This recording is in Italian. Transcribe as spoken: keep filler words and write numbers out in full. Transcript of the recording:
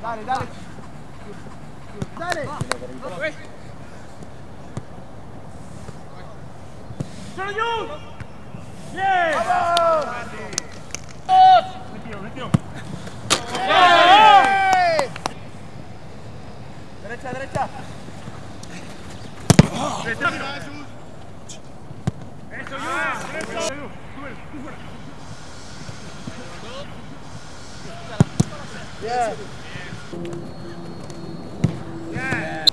Dale, dale. Dale. Wait. Turn you. Yeah. Retiro, retiro. Derecha, derecha. Eso yo. Yeah. Yeah.